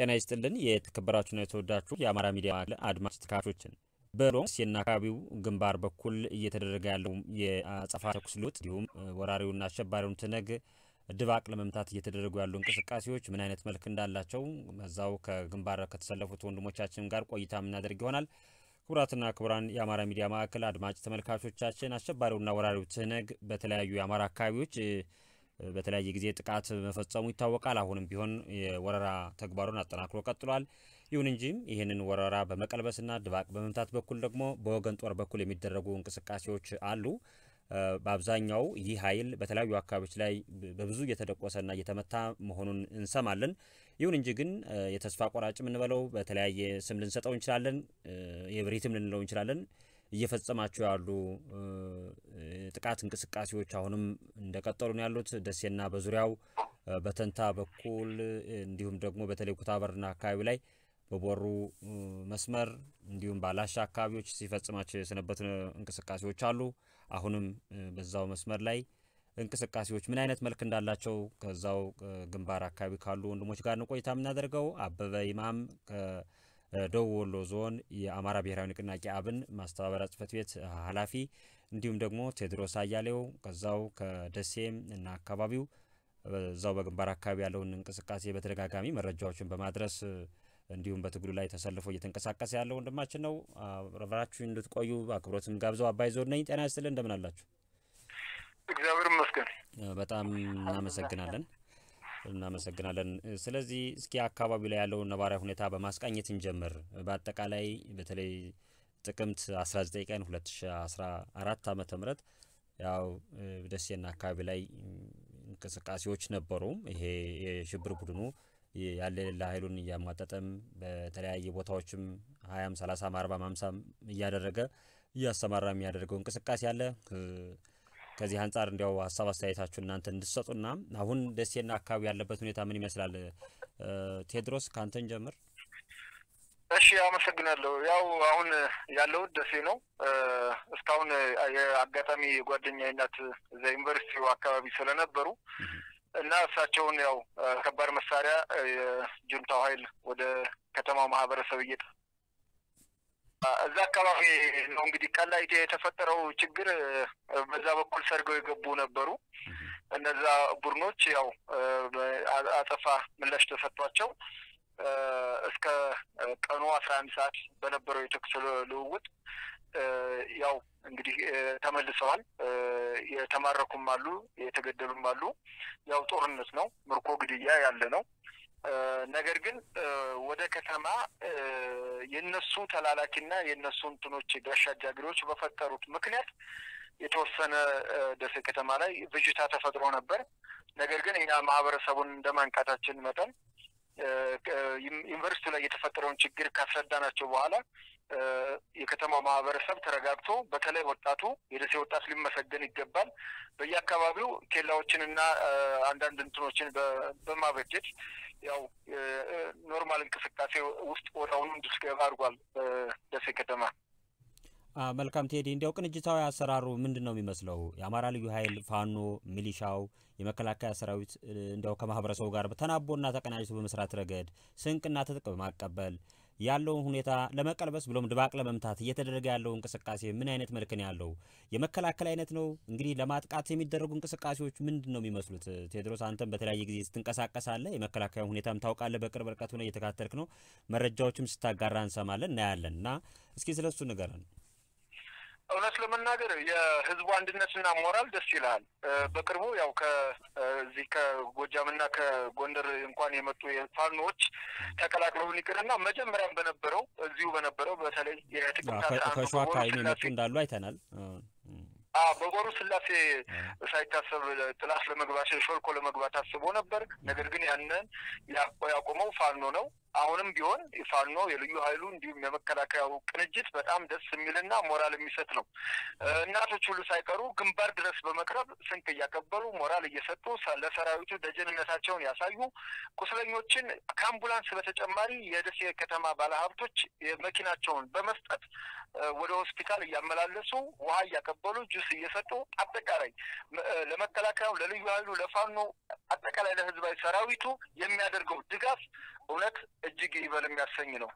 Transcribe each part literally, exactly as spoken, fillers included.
ጤና ይስጥልን የተከበራችሁና የተወዳችሁ የአማራ ሚዲያ አድማጭ ተከታታዮችን በሎንስና ካቢው ግንባር በኩል እየተደረገ ያለው የአጸፋ ተኩስ ልውውጥ ዲሁም ወራሪውና አሸባሪውን ትነግ ድባቅ ለመምታት እየተደረጉ ያሉ እንቅስቃሴዎች ምን አይነት መልክ እንዳላቸው መዛው ከግንባር ከተሰለፉት ወንድሞቻችን ጋር ቆይታ እናደርግ ይሆናል ኩራትና ክብራን የአማራ ሚዲያ ማዕከል አድማጭ ተመልካቾቻችን አሸባሪውና ወራሪው ትነግ በተለያዩ የአማራ አካባቢዎች በተለያየ ጊዜ ጥቃት መፈጸሙ ይታወቃል አሁንም ቢሆን የወራራ ተግባሩን አጠናክሮ ቀጥሏል ይሁን እንጂ ይሄንን ወራራ በመቀልበስና ድባቅ በመምታት በኩል ደግሞ በወገን ጦር በኩል የሚደረጉ እንቅስቃሴዎች አሉ በአብዛኛው ይህ ኃይል በተለያዩ አካባቢዎች ላይ በብዙ የተደቆሰና የተመታ መሆኑን እንሰማለን ይሁን እንጂ ግን የተስፋ ቆራጭ ምን በለው በተለያየ ስም ልንሰጠው እንችላለን የብሪትም ልንለው እንችላለን እየፈጸማቸው ያሉ ጥቃት እንቅስቃሴዎች አሁንም እንደቀጠሉ ነው ያሉት ደሴና በዙሪያው በተንታ በኩል እንዲሁም ደግሞ በተለኩታበርና አካባቢ ላይ በቦሩ መስመር እንዲሁም ባላሻ አካባቢዎች ሲፈጽማቸው የሰነበት እንቅስቃሴዎች አሉ አሁንም በዛው መስመር ላይ እንቅስቃሴዎች ምን አይነት መልክ እንዳላቸው ከዛው ግንባር አካባቢ ካሉ ወንድሞች ጋር ነው ቆይታ እናደርጋው አበበ ኢማም ደወሎ ዞን የአማራ ብሔራዊ ንቅናቄ አብን ማስተባበሪያ ጽፈት ቤት ኃላፊ እንዲሁም ደግሞ ቴድሮስ አያሌው ከዛው ከደሴም እና አካባቢው ዛው በግንባር አካባቢ ያለውን እንቅስቃሴ በተደጋጋሚ መረጃዎችን በማድረስ እንዲሁም በትግሉ ላይ ተሰልፎ እየተንቀሳቀሰ ያለው ወንድማችን ነው አብራችሁ እንድትቆዩ አክብሮትን ጋብዘው አባይ ዞን ነኝ ጤና ይስጥልን እንደምን አላችሁ እግዚአብሔር ይመስገን በጣም እናመሰግናለን እናመሰግናለን ስለዚህ እስኪ አካባቢ ላይ ያለው ነባራዊ ሁኔታ በማስቃኘት እንጀምር በአጠቃላይ በተለይ ጥቅምት አስራ ዘጠኝ ቀን ሁለት ሺህ አስራ አራት ዓመተ ምህረት ያው ደሴና አካባቢ ላይ እንቅስቃሴዎች ነበሩ ይሄ የሽብር ቡድኑ ያለላ ኃይሉን ያማጣጠም በተለያየ ቦታዎችም ሃያ ሰላሳ አርባ አምሳ ያደረገ ያሰማራም ያደረገው እንቅስቃሴ አለ ከዚህ አንፃር እንዲያው ሐሳብ አስተያየታችሁን እናንተ እንድትሰጡና አሁን ደሴና አካባቢ ያለበት ሁኔታ ምን ይመስላል ቴድሮስ ካንተን ጀምር እሺ አመሰግናለሁ ያው አሁን ያለው ደሴ ነው እስካሁን ያጋጣሚ ጓደኛይናት ዘዩኒቨርሲቲው አካባቢ ስለነበሩ እና እሳቸውን ያው ከባድ መሳሪያ ጁንታው ኃይል ወደ ከተማው ማህበረሰብ እየጣ እዛ አካባቢ ነው እንግዲህ ካላይቴ የተፈጠረው ችግር በዛ በኩል ሰርገው ይገቡ ነበሩ እነዛ ቡርኖች ያው አጠፋ ምላሽ ተሰጥቷቸው እስከ ቀኑ አስራ አንድ ሰዓት በነበረው የተኩስ ልውውጥ ያው እንግዲህ ተመልሰዋል የተማረኩም አሉ የተገደሉም አሉ ያው ጦርነት ነው ምርኮ ግድያ ያለ ነው ነገር ግን ወደ ከተማ የነሱ ተላላኪና የነሱ እንትኖች ጋሻ ጃግሪዎች በፈጠሩት ምክንያት የተወሰነ ደሴ ከተማ ላይ ብጅታ ተፈጥሮ ነበር ነገር ግን እኛ ማህበረሰቡን እንደማንቃታችን መጠን ዩኒቨርሲቲ ላይ የተፈጠረውን ችግር ካስረዳናቸው በኋላ የከተማው ማህበረሰብ ተረጋግቶ በተለይ ወጣቱ የደሴ ወጣት ሊመሰገን ይገባል በየአካባቢው ኬላዎችንና አንዳንድ እንትኖችን በማበጀት ያው ኖርማል እንቅስቃሴ ውስጥ ወጣውን እንድስገባ አድርጓል ደሴ ከተማ መልካም ቴዲ እንዲያው ቅንጅታው ያሰራሩ ምንድነው የሚመስለው የአማራ ልዩ ኃይል ፋኖ ሚሊሻው የመከላከያ ሰራዊት እንዲያው ከማህበረሰቡ ጋር በተናቦና ተቀናጅቶ በመስራት ረገድ ስንቅና ተጥቅብ ማቀበል ያለው ሁኔታ ለመቀልበስ ብሎም ድባቅ ለመምታት እየተደረገ ያለው እንቅስቃሴ ምን አይነት መልክ ነው ያለው የመከላከል አይነት ነው እንግዲህ ለማጥቃት የሚደረጉ እንቅስቃሴዎች ምንድነው የሚመስሉት ቴድሮስ አንተም በተለያየ ጊዜ ስትንቀሳቀሳለህ የመከላከያ ሁኔታም ታውቃለህ በቅርብ ርቀት ሆነ እየተካተልክ ነው መረጃዎችም ስታጋራ እንሰማለን እና ያለና እስኪ ስለሱ ንገረን እውነት ለመናገር የህዝቡ አንድነትና ሞራል ደስ ይላል በቅርቡ ያው ከዚህ ከጎጃምና ከጎንደር እንኳን የመጡ የፋኖች ተቀላቅለው ሊቀርና መጀመሪያም በነበረው እዚሁ በነበረው በተለይ የጥቅምት ከሽዋ ካይኔ መጡ እንዳሉ አይተናል አዎ በቦሩ ስላሴ ሳይታሰብ ጥላስ ለመግባት ሾልኮ ለመግባት አስቦ ነበር ነገር ግን ያንን ያቆመው ፋኖ ነው አሁንም ቢሆን ፋኖ የልዩ ኃይሉ እንዲሁም የመከላከያው ቅንጅት በጣም ደስ የሚልና ሞራል የሚሰጥ ነው እናቶች ሁሉ ሳይቀሩ ግንባር ድረስ በመቅረብ ስንቅ ያቀበሉ ሞራል እየሰጡ ለሰራዊቱ ደጀንነታቸውን ያሳዩ ቁስለኞችን ከአምቡላንስ በተጨማሪ የደሴ ከተማ ባለሀብቶች የመኪናቸውን በመስጠት ወደ ሆስፒታል ያመላለሱ ውሃ ያቀበሉ ጁስ እየሰጡ አጠቃላይ ለመከላከያው ለልዩ ኃይሉ ለፋኖ አጠቃላይ ለህዝባዊ ሰራዊቱ የሚያደርገው ድጋፍ እውነት እጅግ ይበልም ያሰኝ ነው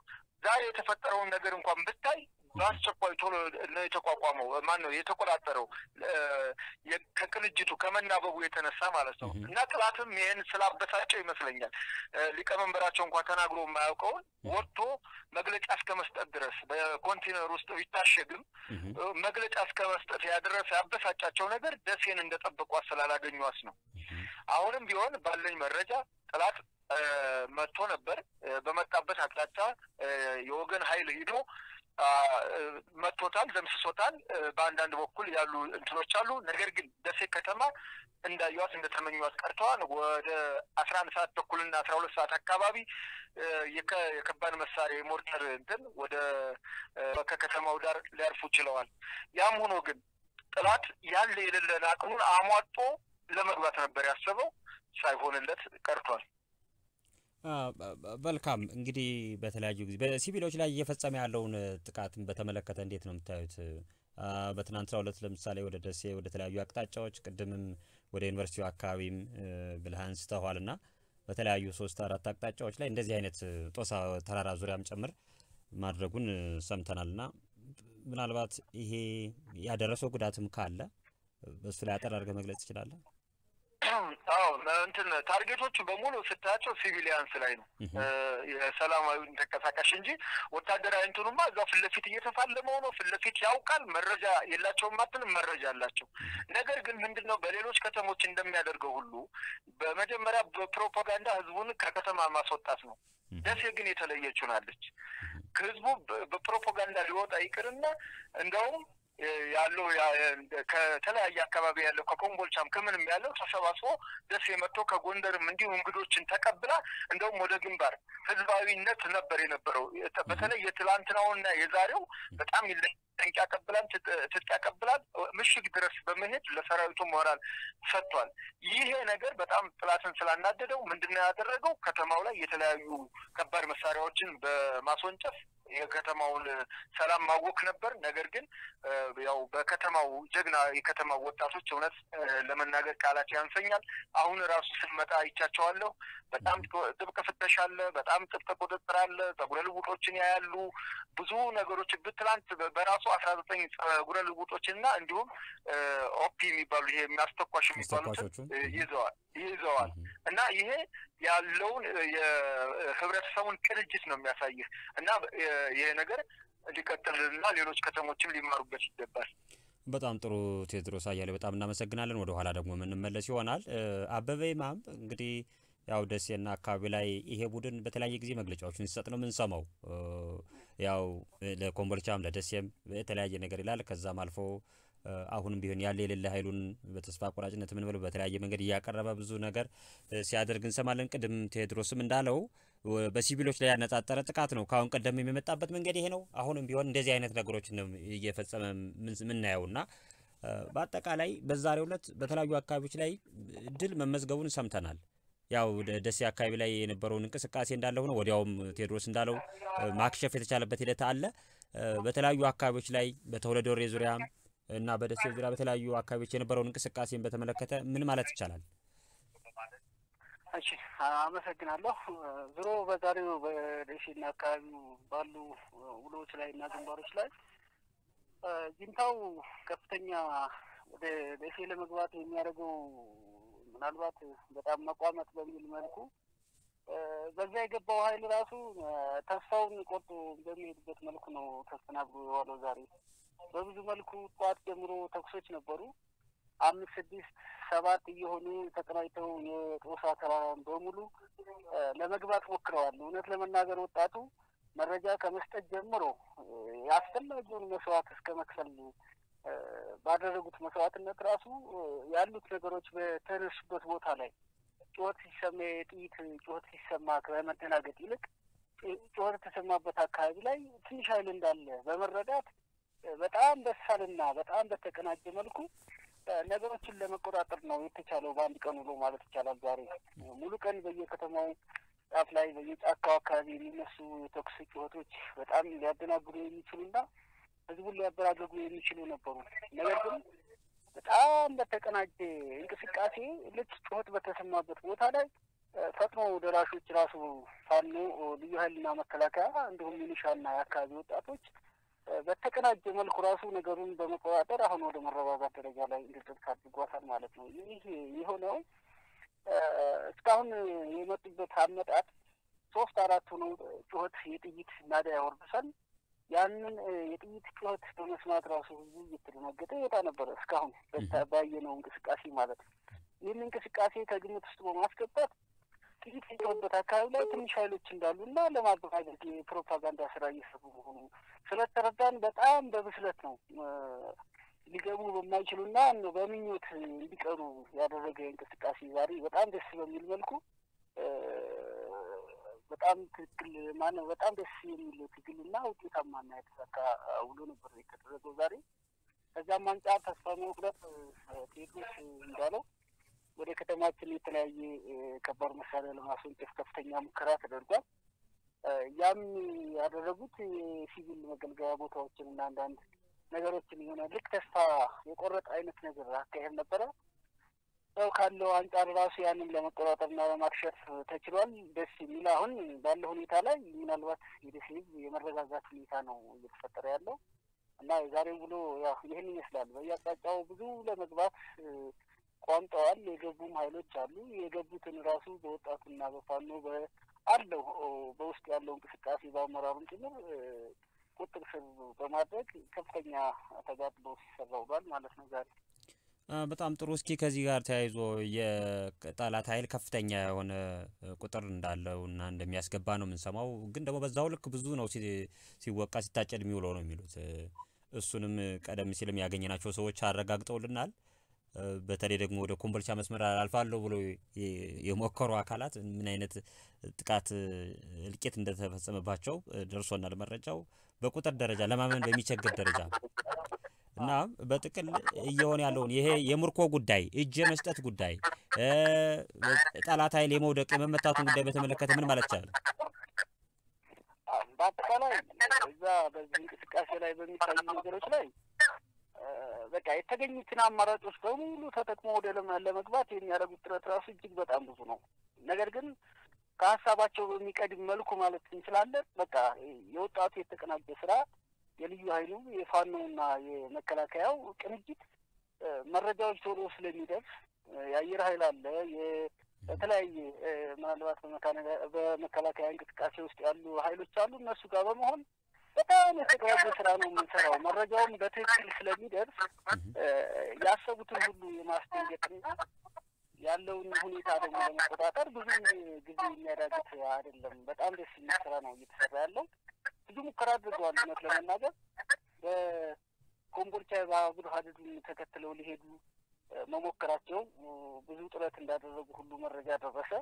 ዛሬ የተፈጠረው ነገር እንኳን ብታይ ባስቸኳይ ቶሎ ነው የተቋቋመው ማን ነው የተቆጣጠረው የከቅንጅቱ ከመናበቡ የተነሳ ማለት ነው እና ጥላትም ይሄን ስላበሳጨው ይመስለኛል ሊቀመንበራቸው እንኳን ተናግሮ የማያውቀው ወጥቶ መግለጫ እስከመስጠት ድረስ በኮንቴነር ውስጥ ቢታሸግም መግለጫ እስከመስጠት ያደረሰ ያበሳጫቸው ነገር ደሴን እንደጠበቁ አሰላላገኙዋስ ነው አሁንም ቢሆን ባለኝ መረጃ ጥላት መጥቶ ነበር በመጣበት አቅጣጫ የወገን ኃይል ሄዶ መጥቶታል ደምስሶታል በአንድ አንድ በኩል ያሉ እንትኖች አሉ ነገር ግን ደሴ ከተማ እንዳዩት እንደተመኙት ቀርቷል ወደ አስራ አንድ ሰዓት ተኩልና አስራ ሁለት ሰዓት አካባቢ የከባድ መሳሪያ ሞርተር እንትን ወደ ከተማው ዳር ሊያርፉ ይችላል ያም ሆኖ ግን ጥላት ያለ የሌለና አቅሙን አሟጦ ለመግባት ነበር ያሰበው ሳይሆንለት ቀርቷል በልካም እንግዲህ በተለያዩ ጊዜ በሲቪሎች ላይ እየፈጸመ ያለውን ጥቃትን በተመለከተ እንዴት ነው የምታዩት በትናንትናው ዕለት ለምሳሌ ወደ ደሴ ወደ ተለያዩ አቅጣጫዎች ቀደምም ወደ ዩኒቨርሲቲው አካባቢም ብልሃንስ ተዋልና በተለያዩ ሶስት አራት አቅጣጫዎች ላይ እንደዚህ አይነት ጦሳ ተራራ ዙሪያም ጨምር ማድረጉን ሰምተናልና ምናልባት ይሄ ያደረሰው ጉዳትም ካለ በሱ ላይ አጠራርገ መግለጽ ይችላል አው እንትን ታርጌቶቹ በሙሉ ስታቸው ሲቪሊያንስ ላይ ነው የሰላማዊ ተከሳካሽ እንጂ ወታደራዊ እንትኑማ እዛ ፍለፊት እየተፋለመው ነው ፍለፊት ያውቃል መረጃ የላቸውም ማለት መረጃ አላቸው ነገር ግን ምንድነው በሌሎች ከተሞች እንደሚያደርገው ሁሉ በመጀመሪያ በፕሮፓጋንዳ ህዝቡን ከከተማ ማስወጣት ነው ደሴ ግን የተለየችው ናለች ህዝቡ በፕሮፓጋንዳ ሊወጣ ይቀርና እንደው ያለው ከተለያየ አካባቢ ያለው ከኮምቦልቻም ከመንም ያለው ተሰባስቦ ደስ የመጥቶ ከጎንደርም እንዲሁ እንግዶችን ተቀብላ እንደውም ወደ ግንባር ህዝባዊነት ነበር የነበረው በተለይ የትላንትናውና የዛሬው በጣም ይለንቀቀብላን ተተቀብላን ምሽግ ድረስ በመሄድ ለሰራዊቱ ሞራል ሰጥቷል ይሄ ነገር በጣም ጥላትን ስላናደደው ምንድነው ያደረገው ከተማው ላይ የተለያዩ ከባድ መሳሪያዎችን በማስወንጨፍ የከተማው ሰላም ማወክ ነበር ነገር ግን ያው በከተማው ጀግና የከተማው ወጣቶች እውነት ለመናገር ቃላት ያንሰኛል አሁን ራሱ ስመጣ ይቻቻዋለሁ በጣም ጥብቅ ፍተሻ አለ በጣም ጥብቅ ቁጥጥር አለ ጉረልውጦችን ያያሉ ብዙ ነገሮች በትላንት በራሱ አስራ ዘጠኝ ጉረልውጦችንና እንዲሁም ኦፒ የሚባሉ ይሄ የሚያስተቋሽ የሚባሉት ይዘዋል ይዘዋል እና ይሄ ያለው የህብረተሰቡን ቅንጅት ነው የሚያሳየው እና ይሄ ነገር ሊከተልና ሌሎች ከተሞችም ሊማሩበት ይገባል በጣም ጥሩ ቴድሮስ አያሌው በጣም እናመሰግናለን ወደ ኋላ ደግሞ ምን መለስ ይሆናል አበበ ኢማም እንግዲህ ያው ደሴና አካባቢ ላይ ይሄ ቡድን በተለያየ ጊዜ መግለጫዎችን ሲሰጥ ነው ምን ሰማው ያው ለኮምቦልቻም ለደሴም በተለያየ ነገር ይላል ከዛም አልፎ አሁንም ቢሆን ያለ የሌለ ኃይሉን በተስፋ ቆራጭነት ምን ብለው በተለያየ መንገድ ያቀረበ ብዙ ነገር ሲያደርግ እንሰማለን ቅድም ቴድሮስም እንዳለው በሲቪሎች ላይ ያነጣጠረ ጥቃት ነው ካሁን ቀደም የሚመጣበት መንገድ ይሄ ነው አሁንም ቢሆን እንደዚህ አይነት ነገሮችን እየፈጸመ ምን እናያውና በአጠቃላይ በዛሬው ዕለት በተለያዩ አካባቢዎች ላይ ድል መመዝገቡን ሰምተናል ያው ደሴ አካባቢ ላይ የነበረውን እንቅስቃሴ እንዳለው ነው ወዲያው ቴድሮስ እንዳለው ማክሸፍ የተቻለበት ሂደት አለ በተለያዩ አካባቢዎች ላይ በተወለዶሬ ዙሪያ እና በደሴ ዙሪያ በተለያዩ አካባቢዎች የነበረውን እንቅስቃሴን በተመለከተ ምን ማለት ይቻላል እሺ አመሰግናለሁ ዝሮ በዛሬው በደሴና አካባቢው ባሉ ውሎች ላይና ግንባሮች ላይ ጅንታው ከፍተኛ ወደ ደሴ ለመግባት የሚያደርገው ምናልባት በጣም መቋመጥ በሚል መልኩ በዛ የገባው ኃይል ራሱ ተስፋውን ቆርጦ በሚሄድበት መልኩ ነው ተስተናግዶ የዋለው ዛሬ በብዙ መልኩ ጧት ጀምሮ ተኩሶች ነበሩ አምስት ስድስት ሰባት ይሆኑ ተቀናይተው የጦሳ ተራራን በሙሉ ለመግባት ወክረዋል እውነት ለመናገር ወጣቱ መረጃ ከመስጠት ጀምሮ ያስተላልፈውን መስዋዕት እስከመከፈል ባደረጉት መስዋዕትነት ራሱ ያሉት ነገሮች በተነሱበት ቦታ ላይ ጩኸት ሲሰማ ጥይት ጩኸት ሲሰማ ከመደናገጥ ይልቅ ጩኸት ተሰማበት አካባቢ ላይ ትንሽ ኃይል እንዳለ በመረዳት በጣም በሳልና በጣም በተቀናጀ መልኩ ነገሮችን ለመቆጣጠር ነው የተቻለው ባንድ ቀን ሁሉ ማለት ይቻላል ዛሬ ሙሉ ቀን በየከተማው ጣፍ ላይ በየጫካው አካባቢ የሚነሱ ተኩስ ጩኸቶች በጣም ሊያደናግሩ የሚችሉና ህዝቡን ሊያበራገጉ የሚችሉ ነበሩ ነገር ግን በጣም በተቀናጀ እንቅስቃሴ ልክ ጩኸት በተሰማበት ቦታ ላይ فترة دراسة دراسة فنو ليهالنا متلاكا عندهم منشان ناكازوت أتوش بتكنا جمل خراسو نجارون بمقوى ترى هنو دم الرواقة ترى جالا إنجلترا كاتبوا فن مالتنا يهيه يهونو كأن يمتلك بثامنة أت صوف ترى ثنو جهة يتيجي نادى أوربسان يعني يتيجي جهة ثنو سمات راسو يترينا قتة يتانا برس كأن بتبايع نونك سكاسي مالت يمكن سكاسي كأنه تستوى ماسكتات كيف يقدر تكاولا تنشالو تندالونا لما بعدين كي propaganda سرعي سبوقهم سلطردان بتأم ببسلتنا لجابوا بماجلونا إنه بمينوت بيكرو يارو رجعين كسكاسي زاري بتأم بس بميلملكو بتأم كل ما نه بتأم بس يميلو تقولنا وتي تمانة كا أولون بريك ترجو زاري الزمان تعرف سامو كده تيجوش دالو وده كتمات اللي تلاقي كبار مسألة لما صنت استفتنا مكرات الرجال يامي على الرجوت في جل مجال جابوت أو كنا عندنا نجارة كنا لك تسا يقرأت عينك نجارة كهن نبرة لو كان لو عند الرأسي أنا لما قرأت أنا ما أكشف تجربة بس ملاهن بالهن يتلا من الوقت يدرسي يمرر جزات اللي كانوا يفترى له أنا إذا رجلو يا يهني مثلا ويا تجاو بدو لما جبت كون طال يجبو مايلو جالو يجبو تنراسو دوت أكننا بفانو بأرلو بوست أرلو كسكاسي بامرارن كنر كتر في بماتك كفتنيا تجات بوس الروبان مالسنا جال. بتأم تروسكي كزيار تايزو يطالع تايل كفتنيا ون كتر ندالو نندم ياسكبانو من سماو قندم بزاولك بزونا وسي سي وقاسي تاجر ميولو نميلو السنم كذا مثلهم يعجني ناشو سو شارع قاعد تقولنا بترى رجع مودة كمبل شمس مرة ألفان لو بلو يوم أكروا أكلات من أين تكات الكيت ندرسها بس ما بحشوا درسونا لما رجعوا بكتر درجة لما من بميشة درجة نعم بتكل يوني علون يه يمركوا قداي الجمس تات قداي تلاتة اللي مودة كم متاتون قداي بتملكات من مالتشال بتكلم إذا بس كأسلاي بميشة درجة بكاء تجني تنا مرات أسبوعين لو تتكلم ودلهم على مقبات يعني على قطرة تراسي جذبت أمبوزنا. نقدرن كاسا باشوا ميكاد ملكو ماله تنسلالة بكاء يوتاتي تكنا بسرعة يلي يهيلو يفانونا ينكلا كياو كنجد مرة جاو شروس لميدف يا يرهيلال يه تلاقي مالوات مكان بمكلا كيان كاسيوس تالو هيلو تالو ناس كابا مهون በጣም የተቀበለ ስራ ነው የምንሰራው መረጃውን በትክክል ስለሚደርስ ያሰቡትን ሁሉ የማስተንገድና ያለውን ሁኔታ ደግሞ ለመቆጣጠር ብዙ ጊዜ የሚያዳግት አይደለም በጣም ደስ የሚል ስራ ነው እየተሰራ ያለው ብዙ ሙከራ አድርገዋል ለመናገር በኮምቦልቻ ባቡር ሀዲዱን ተከትለው ሊሄዱ መሞከራቸው ብዙ ጥረት እንዳደረጉ ሁሉ መረጃ ደረሰ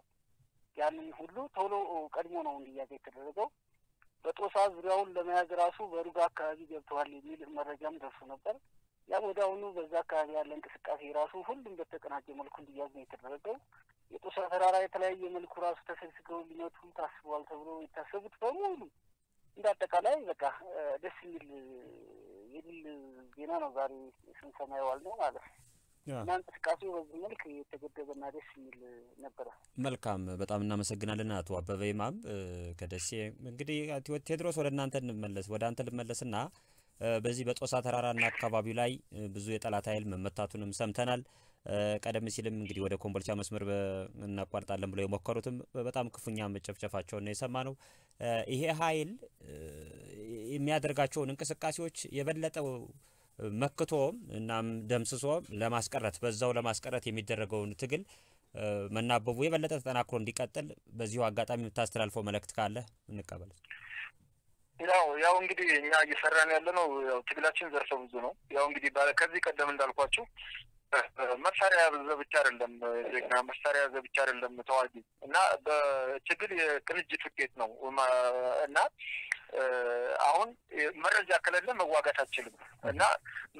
ያንን ሁሉ ቶሎ ቀድሞ ነው እንዲያገኝ ተደረገው በጦሳዝ ሪያውን ለማያዝ ራሱ በሩጋ አካባቢ ገብቷል የሚል መረጃም ደርሶ ነበር ያው ወዳውኑ በዛ አካባቢ ያለ እንቅስቃሴ ራሱ ሁሉም በተቀናጀ መልኩ እንዲያዝ ነው የተደረገው የጦሳ ተራራ የተለያየ መልኩ ራሱ ተሰልፈው ሊመጡ ታስቧል ተብሎ የታሰቡት በሙሉ እንዳጠቃላይ በቃ ደስ የሚል የሚል ዜና ነው ዛሬ ስንሰማው ነው ማለት ነው ያን ተስካሱ ወዝመልክ የተገደበና ደስ የሚል ነበር መልካም በጣም እና መሰግናለና አቶ አበበ ኢማም ከደሴ እንግዲህ ቴድሮስ ወደናንተ እንመለስ ወዳንተ ልመለስና በዚህ በጦሳ ተራራና አካባቢው ላይ ብዙ የጣላት ኃይል መመታቱንም ሰምተናል ቀደም ሲልም እንግዲህ ወደ ኮምቦልቻ መስመር እናቋርጣለን ብለው የሞከሩትም በጣም ክፉኛ መጨፍጨፋቸውን ነው የሰማነው ይሄ ኃይል የሚያደርጋቸውን እንቅስቃሴዎች የበለጠው መክቶ እናም ደምስሶ ለማስቀረት በዛው ለማስቀረት የሚደረገውን ትግል መናበቡ የበለጠ ተጠናክሮ እንዲቀጥል በዚሁ አጋጣሚ ምታስተላልፎ መልእክት ካለ እንቀበል ያው ያው እንግዲህ እኛ እየሰራን ያለነው ያው ትግላችን ዘርፈ ብዙ ነው ያው እንግዲህ ከዚህ ቀደም እንዳልኳችሁ መሳሪያ ብቻ አይደለም ዜግና መሳሪያ ብቻ አይደለም ተዋጊ እና በትግል የቅንጅት ውጤት ነው እና አሁን መረጃ ከሌለ መዋጋት አትችልም እና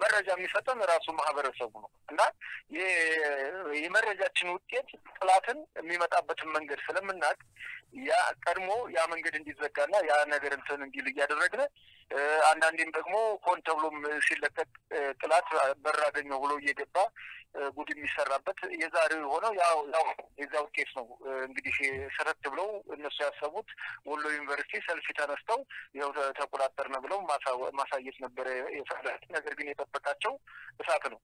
መረጃ የሚፈጠን ራሱ ማህበረሰቡ ነው እና የመረጃችን ውጤት ጥላትን የሚመጣበትን መንገድ ስለምናቅ ያ ቀድሞ ያ መንገድ እንዲዘጋና ያ ነገር እንትን እንዲል ያደረግነ አንድ አንድም ደግሞ ኮን ተብሎም ሲለቀቅ ጥላት በራገኘው ብሎ እየገባ ጉድ የሚሰራበት የዛሬው ሆነው ያው ያው የዛው ኬስ ነው እንግዲህ ሸረት ብለው እነሱ ያሰቡት ወሎ ዩኒቨርሲቲ ሰልፍ ተነስተው ይሄው ተቆራጠርነ ብለው ማሳየት ነበር የፈራት ነገር ግን የተፈታቸው እሳት ነው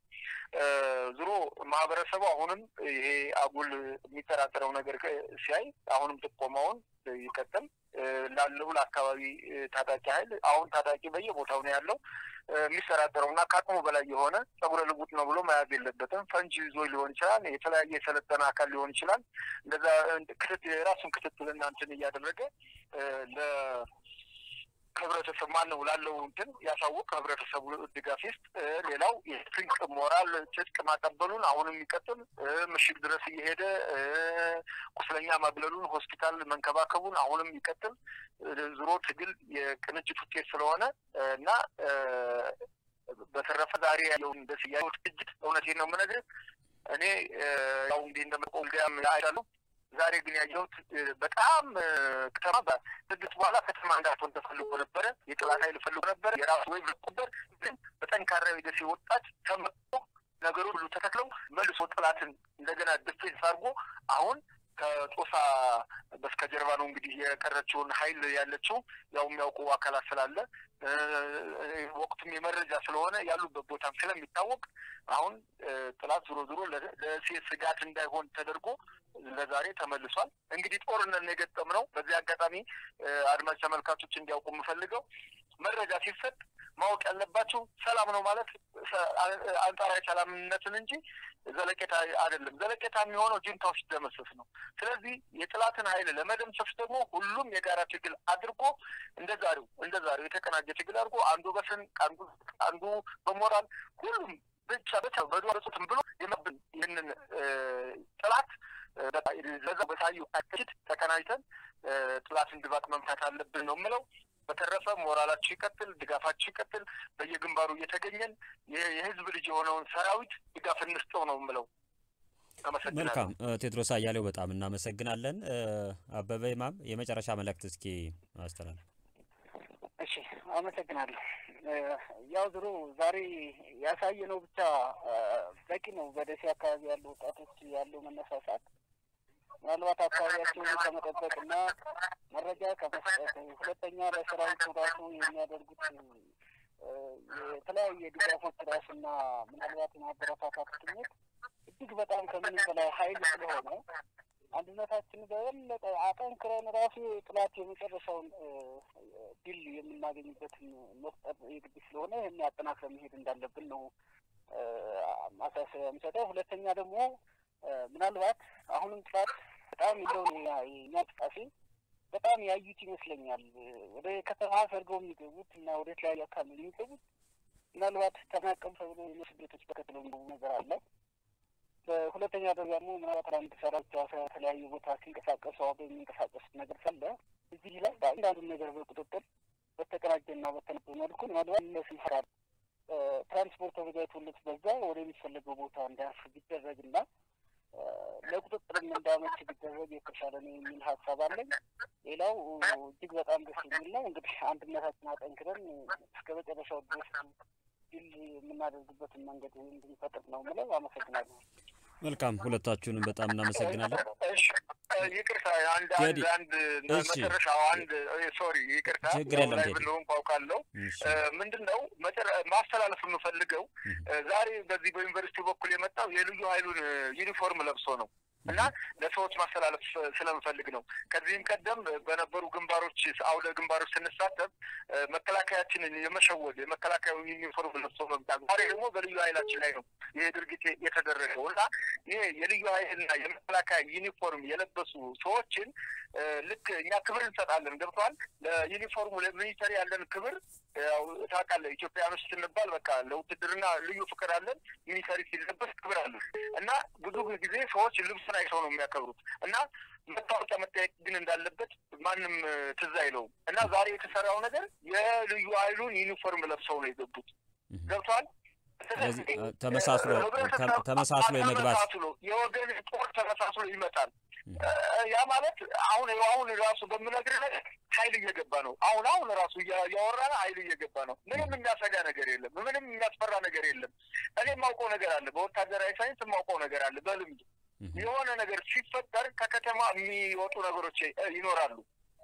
ዝሮ ማህበረሰቡ አሁንም ይሄ አጉል የሚተራጠረው ነገር ሲያይ አሁንም ተቆማውን ይከተል ላለው ለአካባቢ ታጣቂ ኃይል አሁን ታጣቂ በየቦታው ነው ያለው የሚሰራጠሩና ካቆሙ በላይ የሆነ ጸጉረ ልጉት ነው ብሎ ማያዝ የለበትም ፈንጂ ይዞ ሊሆን ይችላል የተለያየ ሰለጠና አካል ሊሆን ይችላል እንደዛ ክፍት ራሱን ክፍትልና እንትን ያደረገ ለ ህብረተሰቡ ማነው ላለው እንትን ያሳወቀ ህብረተሰቡ ድጋፍ ይስጥ ሌላው የፍንቅ ሞራል ትጥቅ ማቀበሉን አሁንም ይቀጥል ምሽግ ድረስ እየሄደ ቁስለኛ ማግለሉን ሆስፒታል መንከባከቡን አሁንም ይቀጥል ዝሮ ትግል የቅንጅት ውጤት ስለሆነ እና በተረፈ ዛሬ ያለው እንደዚህ ትግል እውነቴን ነው የምነግርህ እኔ ያው እንደ እንደምቆም ጋም ያያሉ ዛሬ ግን ያየው በጣም ከተማ በስድስት በኋላ ከተማ እንዳትወን ተፈልጎ ነበር የጥላት ኃይል ፈልጎ ነበር የራሱ ወይ ብቁበር በጠንካራው ደስ ይወጣች ተመቆ ነገሩ ሁሉ ተከክለው መልሶ ጥላትን እንደገና ድፍት አርጎ አሁን ከጦሳ በስከጀርባ ነው እንግዲህ የቀረችውን ኃይል ያለችው ያው የሚያውቁ አካላት ስላለ ወቅቱም የመረጃ ስለሆነ ያሉበት ቦታም ስለሚታወቅ አሁን ጥላት ዝሮ ዝሮ ለስጋት እንዳይሆን ተደርጎ ለዛሬ ተመልሷል እንግዲህ ጦርነት ነው የገጠመው በዚህ አጋጣሚ አድማጭ ተመልካቾች እንዲያውቁ ምፈልገው መረጃ ሲፈጥ ማወቅ ያለባችሁ ሰላም ነው ማለት አንጣራይ ሰላምነትን እንጂ ዘለቄታ አይደለም ዘለቄታ የሚሆነው ጅንታው ሲደመሰስ ነው ስለዚህ የጥላትን ኃይል ለመደምሰስ ደግሞ ሁሉም የጋራ ትግል አድርጎ እንደዛሬው እንደዛሬው የተቀናጀ ትግል አድርጎ አንዱ በስን አንዱ አንዱ በሞራል ሁሉም ብቻ ብቻ በዱአረቱን ብሎ የማብን ይሄንን ጥላት ለዛ በታዩ አክት ተከናይተን ጥላትን ድባቅ መምታት አለብን ነው ማለት በተረፈ ሞራላችን ይከተል ድጋፋችን ይከተል በየግንባሩ እየተገኘን የህዝብ ልጅ የሆነውን ሰራዊት ድጋፍን እንስጠው ነው ማለት መልካም ቴድሮስ አያሌው በጣም እናመሰግናለን አበበ ኢማም የመጨረሻ መልእክት እስኪ አስተላልፍ እሺ አመሰግናለሁ ያው ድሮ ዛሬ ያሳየነው ብቻ በቂ ነው በደሴ አካባቢ ያሉ ወጣቶች ያለው መነሳሳት ማለዋት አካባቢያቸው ተመጣጣቀና መረጃ ከመስጠት ሁለተኛ ለሰራዊቱ ራሱ የሚያደርጉት የተለያየ ድጋፎች ራስና ምናልባት ማበረታታት ትምህርት እዚህ በጣም ከምን በላይ ኃይል ስለሆነ አንድነታችን በእለተ አጠንክረን ራሱ ጥላት የሚቀርሰውን ዲል የምናገኝበትን መስጠት የግድ ስለሆነ ይሄን ያጠናክረን መሄድ እንዳለብን ነው ማሳሰቢያ የምሰጠው ሁለተኛ ደግሞ ምናልባት አሁንም ጥራት በጣም እንደው ያጥቃሲ በጣም ያዩት ይመስለኛል ወደ ከተማ ሰርገው የሚገቡት እና ወደ ላይ ያካምሉ የሚገቡት ምናልባት ተናቀም ፈብሎ የሚስብቱት በከተማው ነገር አለ በሁለተኛ ደረጃም ምናልባት አንድ ሰራቸው ተለያዩ ቦታ ሲንቀሳቀሱ አብረው የሚንቀሳቀሱ ነገር ፈለ እዚህ ላይ አንዳንዱ ነገር በቁጥጥር በተቀራጀና በተነጠለ መልኩ ምናልባት እነሱን ፈራ ትራንስፖርት ወገቱልክ በዛ ወደ የሚፈልገው ቦታ እንዳያርፍ ይደረግና ለቁጥጥርም እንዳመች ቢደረግ ይከሻለኝ የሚል ሐሳብ አለኝ ሌላው እጅግ በጣም ደስ የሚል ነው እንግዲህ አንድነታችን አጠንክረን እስከመጨረሻው ድረስ የምናደርግበት መንገድ እንድንፈጥር ነው ማለት አመሰግናለሁ መልካም ሁለታችሁንም በጣም እናመሰግናለሁ ይቅርታ አንድ አንድ መጨረሻው አንድ ሶሪ ይቅርታ ለምን ቆቃለው ምንድነው ማስተላለፍ የምፈልገው ዛሬ በዚህ በዩኒቨርሲቲ በኩል የመጣው የልዩ ኃይሉን ዩኒፎርም ለብሶ ነው እና ለሰዎች ማስተላለፍ ስለምፈልግ ነው ከዚህም ቀደም በነበሩ ግንባሮች አውደ ግንባሮች ተነሳተም መከላካያችንን የመሸወድ የመከላካያው ዩኒፎርም ለብሶ መምጣት ዛሬ ደግሞ በልዩ ኃይላችን ላይ ነው ይሄ ድርጊት የተደረገው እና ይሄ የልዩ ኃይልና የመከላካያ ዩኒፎርም የለበሱ ሰዎችን ልክ እኛ ክብር እንሰጣለን ገብቷል ለዩኒፎርሙ ለሚሊተሪ ያለን ክብር ያው ታቃለ ኢትዮጵያውያን ስንባል በቃ ለውትድርና ልዩ ፍቅር አለን ሚሊተሪ ሲለበስ ክብር አለን እና ብዙ ጊዜ ሰዎች ልብስ አይተው ነው የሚያከብሩት እና መጣውጣ መጣየቅ ግን እንዳለበት ማንም ተዛይለው እና ዛሬ የተሰራው ነገር የልዩ ኃይሉን ዩኒፎርም ለብሰው ነው የገቡት ገብቷል ተመሳሳይ ተመሳሳይ መግባት የወገን ጦር ተመሳሳይ ይመጣል يا مالك عون يعون الراس ضمن الجريل حيل يجبانه عون عون راسه يا يورنا حيل يجبانه من من الناس جانا جريل من من الناس فرانا جريل أنا ما أكون جريل بقول تجربة ساينس ما أكون جريل بالمد يوانا نجر شفتر ككتما مي وطنا جروشي ينورالو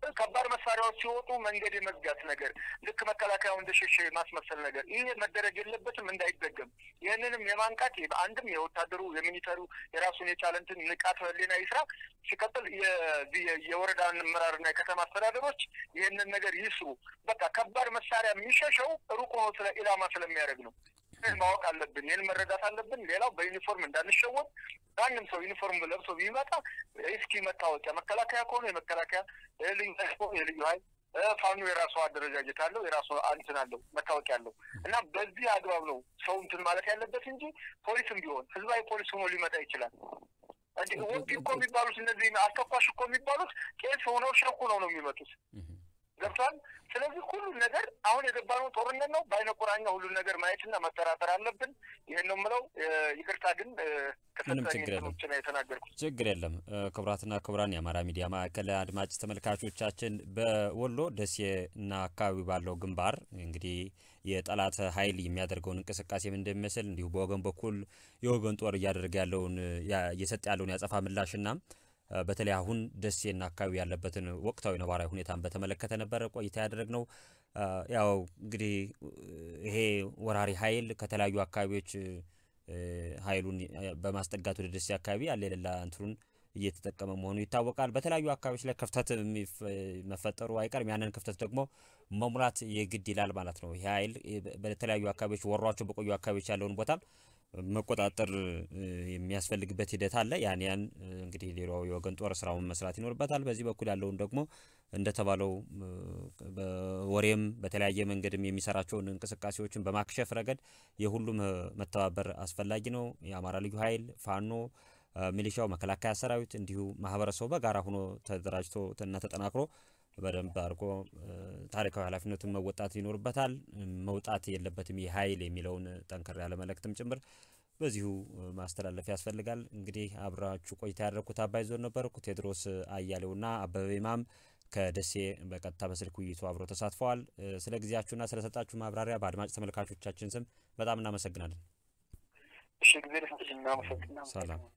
كبار مسارات شوطو من جدي مزجات نجر لك ما كلا كان عند شيء شيء ماس مثل نجر إيه مدرج اللي بس من دايت بجم يعني أنا ميمان كاتي عندهم يو تدرو يميني ترو يراسوني تالنت نكات ولينا يسرا شكتل ي ي يورد عن مرارنا كتر مسارات بس يعني النجر يسرو بس كبار مسارة مش شو روكو مثلا إلى مثلا ميرجنو المواقع على البنية المردات على البنية ليلا بينيفورم من ده نشوف عندهم سو ينيفورم بلبسوا بيه ما تا إيش كيمة تاوتها مكلا كيا كونه مكلا كيا اللي يسقو اللي هاي فانو يراسوا على درجة جتالو يراسوا أنتنالو متاوكالو أنا بدي هذا أقوله سو أنتن مالك على البنية بوليس مجون هذا بوليس مولي ما تايشلا أنت هو بيكون بيبالوس النزيم أستقى شو كون بيبالوس كيف هو نور شو كونه ميماتوس ገብቷል ስለዚህ ሁሉ ነገር አሁን የገባነው ጦርነት ነው ባይነ ቁራኛ ሁሉ ነገር ማየትና መተራተር አለብን ይሄን ነው ምለው ይቅርታ ግን ከተፈጠረኝ እንትኖችን እየተናገርኩት ችግር የለም ክብራትና ክብራን ያማራ ሚዲያ ማዕከል አድማጭ ተመልካቾቻችን በወሎ ደሴና አካባቢ ባለው ግንባር እንግዲህ የጠላት ኃይል የሚያደርገውን እንቅስቃሴም እንደሚመስል እንዲሁ በወገን በኩል የወገን ጦር ያደርግ ያለውን የሰጥ ያለውን ያጸፋ ምላሽና በተለይ አሁን ደሴና አካባቢ ያለበትን ወቅታዊ ነባራዊ ሁኔታን በተመለከተ ነበር ቆይታ ያደረግነው ያው እንግዲህ ይሄ ወራሪ ኃይል ከተላዩ አካባቢዎች ኃይሉን በማስጠጋት ወደ ደሴ አካባቢ ያለለላ አንቱን እየተጠቀመ መሆኑ ይታወቃል በተላዩ አካባቢዎች ለከፍታት መፈጠሩ አይቀርም ያንን ከፍታት ደግሞ መሙራት የግድ ይላል ማለት ነው ይሄ ኃይል በተላዩ አካባቢዎች ወሯቸው በቆዩ አካባቢዎች ያለውን ቦታ መቆጣጣር የሚያስፈልግበት ሂደት አለ ያን ያን እንግዲህ ሌላው የወገን ጦር ስራውን መስራት ይኖርበታል በዚህ በኩል ያለውን ደግሞ እንደተባለው በወሬም በተለያየ መንገድም የሚሰራቸውን እንቅስቃሴዎችን በማክሸፍ ረገድ የሁሉም መተባበር አስፈልጊ ነው ያማራ ልዩ ኃይል ፋኖ ሚሊሻው መከላከያ ሰራዊት እንዲሁ ማህበረሰቡ በጋራ ሆኖ ተደራጅቶ ተጠናክሮ በደንብ አርቆ ታሪካዊ ኃላፊነቱን መወጣት ይኖርበታል መውጣት የለበትም ይሄ ኃይል የሚለውን ጠንከር ያለ መልእክትም ጭምር በዚሁ ማስተላለፍ ያስፈልጋል እንግዲህ አብራችሁ ቆይታ ያደረኩት አባይ ዞን ነበርኩ ቴድሮስ አያሌውና አበበ ኢማም ከደሴ በቀጥታ በስልክ ውይይቱ አብሮ ተሳትፈዋል ስለ ግዚያችሁና ስለ ሰጣችሁ ማብራሪያ በአድማጭ ተመልካቾቻችን ስም በጣም እናመሰግናለን እሺ ጊዜ ለሰጣችሁና እናመሰግናለን ሰላም